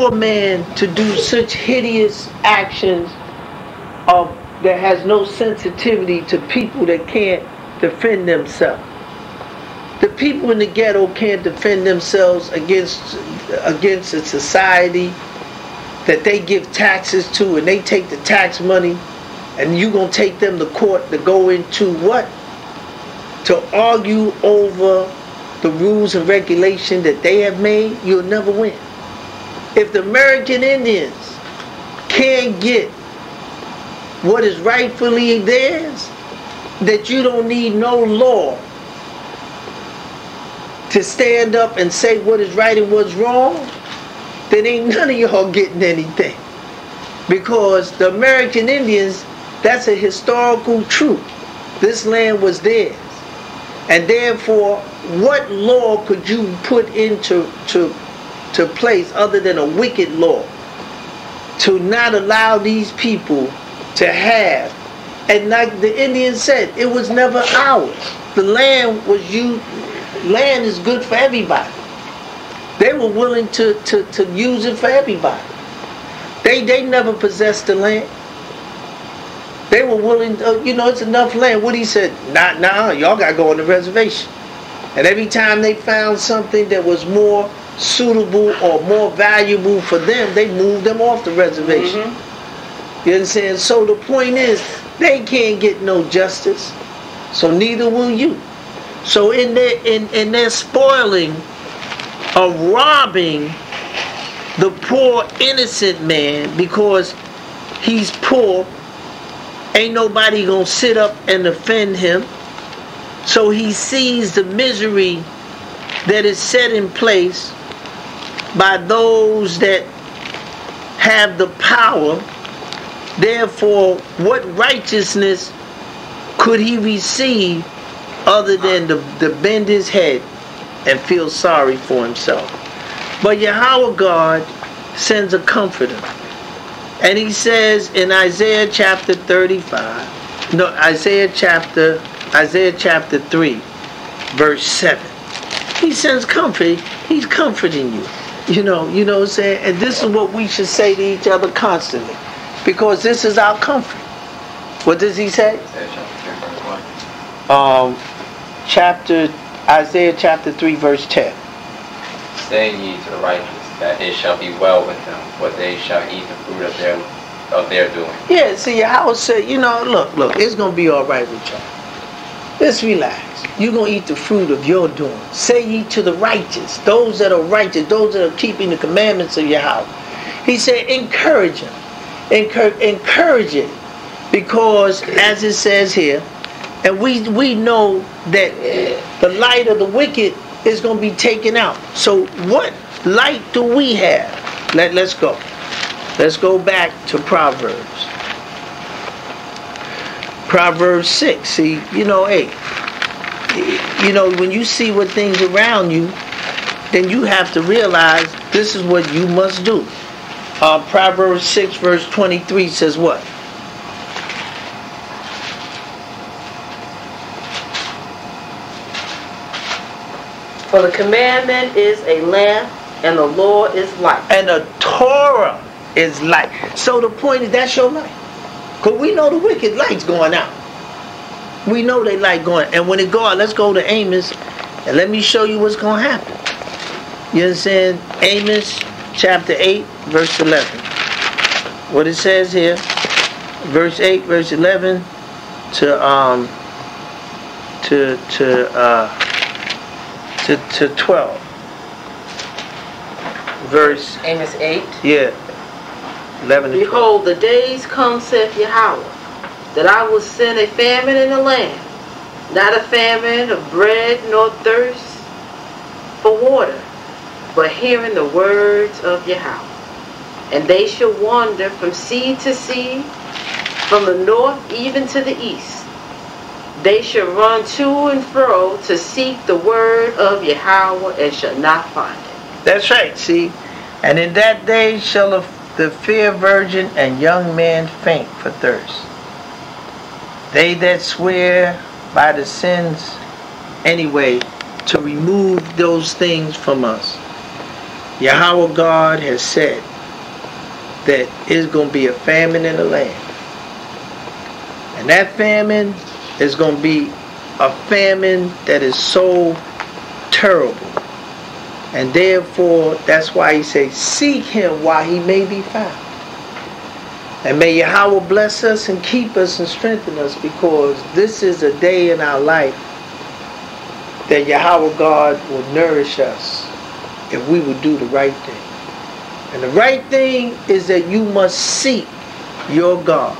for man to do such hideous actions that has no sensitivity to people that can't defend themselves. The people in the ghetto can't defend themselves against a society that they give taxes to, and they take the tax money, and you're going to take them to court to go into what? To argue over the rules and regulation that they have made. You'll never win. If the American Indians can't get what is rightfully theirs, that you don't need no law to stand up and say what is right and what's wrong, then ain't none of y'all getting anything. Because the American Indians, that's a historical truth. This land was theirs. And therefore, what law could you put into place other than a wicked law to not allow these people to have? And like the Indians said, it was never ours. The land was used. Land is good for everybody. They were willing to use it for everybody. They never possessed the land. They were willing to, you know, it's enough land. What he said, nah, y'all got to go on the reservation. And every time they found something that was more suitable or more valuable for them, they moved them off the reservation. Mm-hmm. You understand? So the point is, they can't get no justice. So neither will you. So in their spoiling of robbing the poor innocent man because he's poor, ain't nobody gonna sit up and offend him. So he sees the misery that is set in place by those that have the power. Therefore, what righteousness could he receive other than to bend his head and feel sorry for himself? But Yahweh God sends a comforter. And he says in Isaiah chapter 3, verse 7. He sends comfort. He's comforting you. You know what I'm saying? And this is what we should say to each other constantly, because this is our comfort. What does he say? Isaiah chapter 3, verse 10. Say ye to the righteous that it shall be well with them, for they shall eat the fruit of their doing. Yeah, see, Yahweh said, look, it's going to be all right with y'all. Just relax. You're going to eat the fruit of your doing. Say ye to the righteous, those that are righteous, those that are keeping the commandments of Yahweh. He said, encourage them. Encourage it. Because, as it says here, and we know that the light of the wicked is going to be taken out. So what light do we have? Let's go. Let's go back to Proverbs. Proverbs 6, see, when you see what things around you, then you have to realize this is what you must do. Proverbs 6, verse 23 says what? For the commandment is a lamp, and the law is light. And the Torah is light. So the point is, that's your light. Because we know the wicked light's going out. We know they light going. And when it go out, let's go to Amos. And let me show you what's going to happen. You understand? Amos chapter 8, verse 11. What it says here. Verse 8, verse 11. To 12. Verse. Amos 8. Yeah. 11. Behold, the days come, saith Yahweh, that I will send a famine in the land, not a famine of bread nor thirst for water, but hearing the words of Yahweh. And they shall wander from sea to sea, from the north even to the east. They shall run to and fro to seek the word of Yahweh, and shall not find it. That's right, see. And in that day shall the fair virgin and young man faint for thirst. They that swear by the sins anyway to remove those things from us, Yahweh God has said, that it's going to be a famine in the land. And that famine is going to be a famine that is so terrible. And therefore, that's why he says, seek him while he may be found. And may Yahweh bless us and keep us and strengthen us, because this is a day in our life that Yahweh God will nourish us if we will do the right thing. And the right thing is that you must seek your God.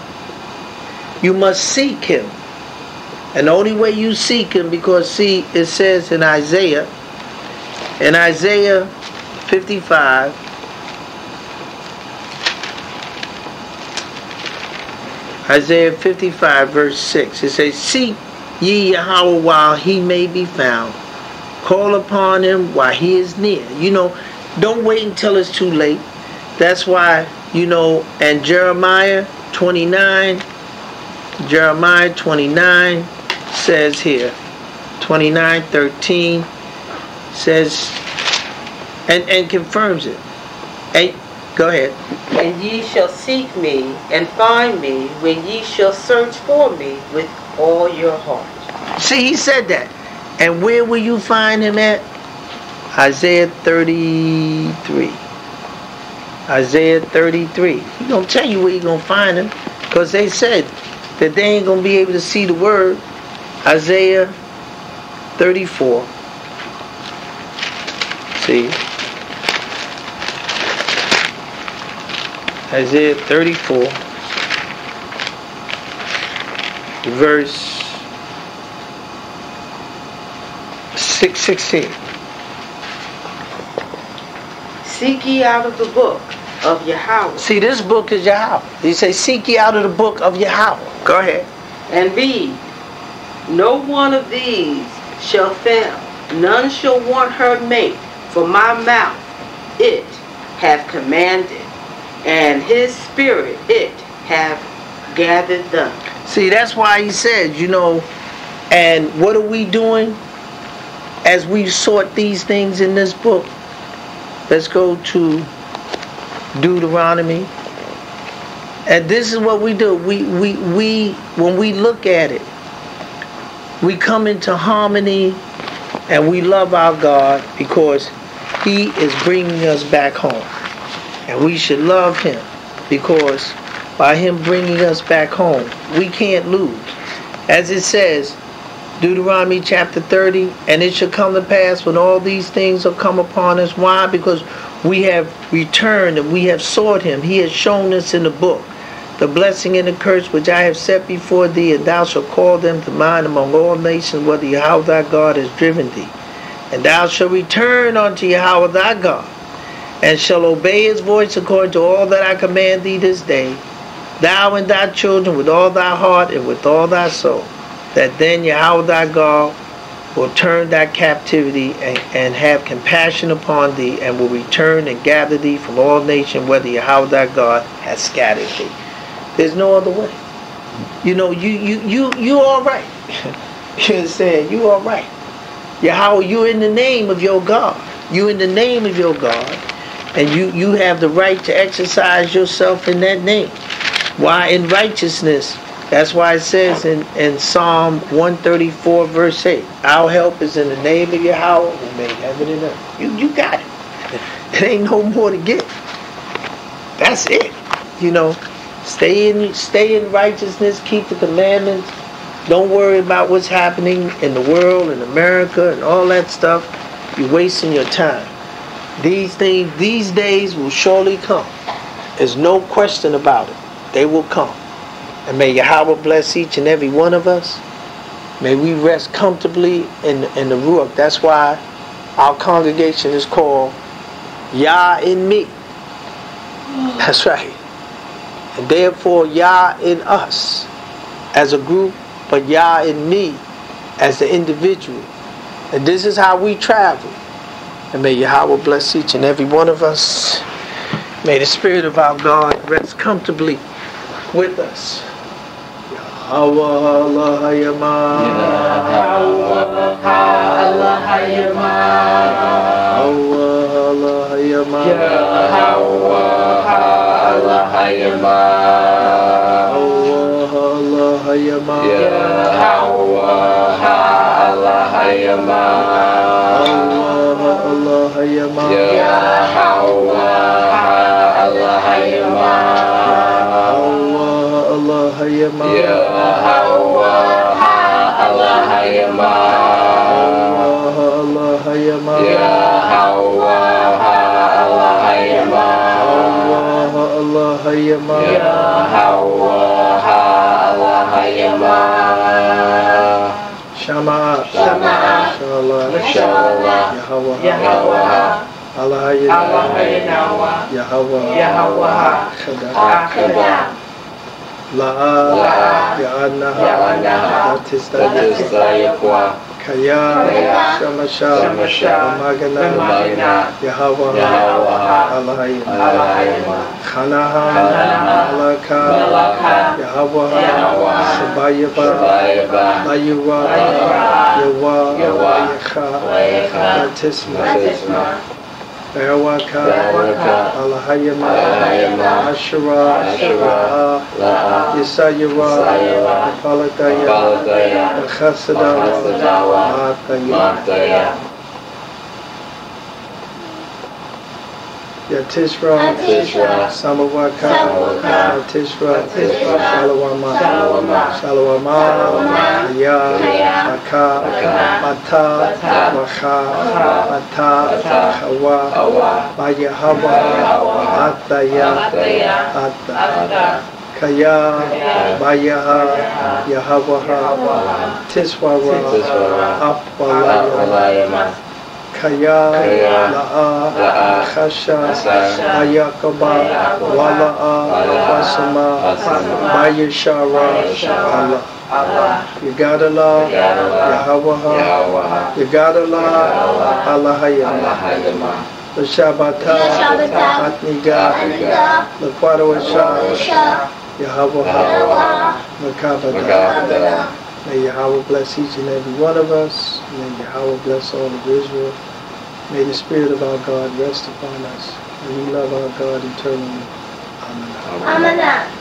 You must seek him. And the only way you seek him, because see, it says in Isaiah, in Isaiah 55, Isaiah 55 verse 6, it says, seek ye Yahweh while he may be found. Call upon him while he is near. You know, don't wait until it's too late. That's why, you know, and Jeremiah 29 says here, 29:13 says, and confirms it. And go ahead. And ye shall seek me and find me when ye shall search for me with all your heart. See, he said that. And where will you find him at? Isaiah 33. Isaiah 33. He's going to tell you where you're going to find him, because they said that they ain't going to be able to see the word. Isaiah 34. See? Isaiah 34. Verse 6:16. Seek ye out of the book of Yahweh. See, this book is Yahweh. He says, seek ye out of the book of Yahweh. Go ahead. And read. No one of these shall fail. None shall want her mate. For my mouth it hath commanded, and his spirit it hath gathered them. See, that's why he said, you know, and what are we doing as we sort these things in this book? Let's go to Deuteronomy. And this is what we do. We when we look at it, we come into harmony and we love our God, because he is bringing us back home. And we should love him, because by him bringing us back home, we can't lose. As it says, Deuteronomy chapter 30, and it shall come to pass when all these things have come upon us. Why? Because we have returned and we have sought him. He has shown us in the book the blessing and the curse which I have set before thee, and thou shalt call them to mind among all nations, whether Yahweh thy God has driven thee. And thou shalt return unto Yahweh thy God, and shalt obey his voice according to all that I command thee this day, thou and thy children, with all thy heart and with all thy soul, that then Yahweh thy God will turn thy captivity and have compassion upon thee, and will return and gather thee from all nations, whether Yahweh thy God has scattered thee. There's no other way. You know, you all right. You know what I'm saying? You all right. Yahweh, you in the name of your God. You in the name of your God. And you have the right to exercise yourself in that name. Why? In righteousness. That's why it says in Psalm 134 verse 8, our help is in the name of Yahweh who made heaven and earth. You got it. It ain't no more to get. That's it. You know, stay in righteousness, keep the commandments. Don't worry about what's happening in the world, in America, and all that stuff. You're wasting your time. These things, these days will surely come. There's no question about it. They will come. And may Yahweh bless each and every one of us. May we rest comfortably in the Ruach. That's why our congregation is called Yah in Me. That's right. And therefore Yah in us as a group, but Yah in me as the individual. And this is how we travel. And may Yahweh bless each and every one of us. May the Spirit of our God rest comfortably with us. Hayama, Allah Hayama, Yahwa Allah Hayama, Allah Hayama, Yahwa Allah Hayama, Allah Hayama, Yahwa Allah Hayama, Allah Hayama, Yahwa Allah Yahweh, Allah Yahweh, Shama, Shama, Shalom, Shalom, Yahweh, Yahweh, Allah Yahweh, Yahweh, Yahweh, La, Yana, that is the Kaya, Shamasha, Amagana, Yahweh, Elohim, Hanaha, Halakha, Yahweh, Sabayaba, Layuwa, Yawa, Yecha, Batisma. Yawaka, Alahayama, Ashura, La'a, Yisayura, Faladaya, Khasadawa, Mataya, Yatisra, Samawaka, Yatisra, Salawama, Salawama, Ya, Aka, Mata, Waha, Mata, Hawa, Bayahawa, Ataya, Atta. Kaya, Bayaha, Yahawaha, Tiswara, Apwalayama. Kaya, La'a, Khasha, Ayakaba, Wala'a, Basama, Bayashara, Allah. You got Allah, Yahweh, you got Allah, Allahayama. The Shabbata, Atniga, the Quadawasha, Yahweh, the Kavada. May Yahweh bless each and every one of us. May Yahweh bless all of Israel. May the Spirit of our God rest upon us. And we love our God eternally. Amen. Amen.